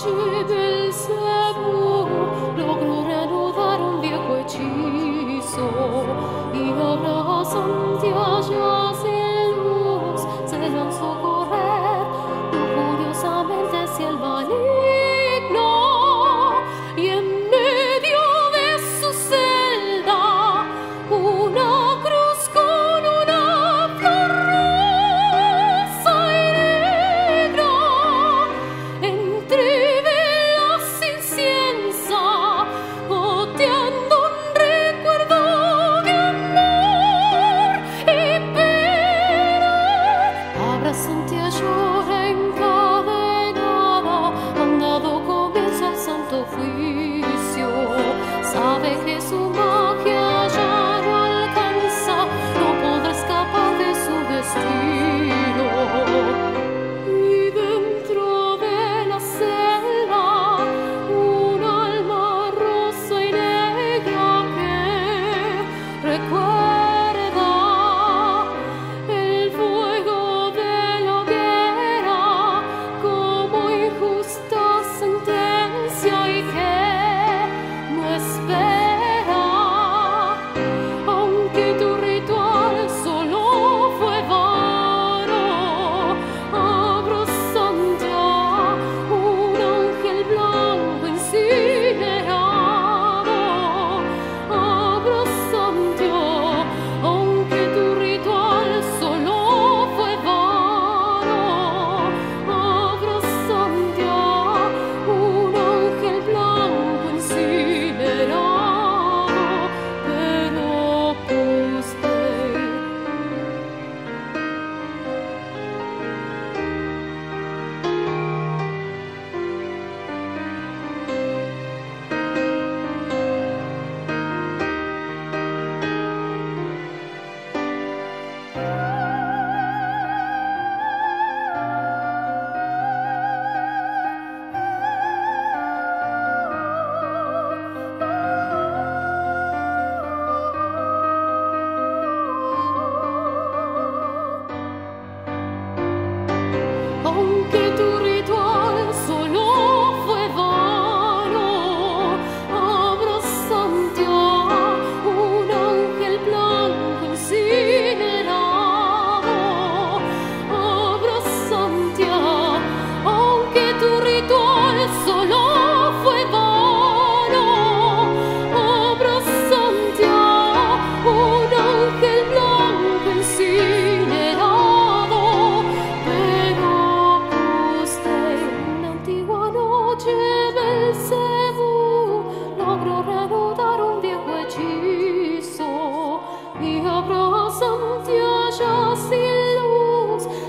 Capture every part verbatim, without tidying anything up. Sin luz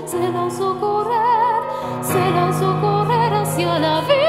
se lanzó a correr, se lanzó a correr hacia la vida.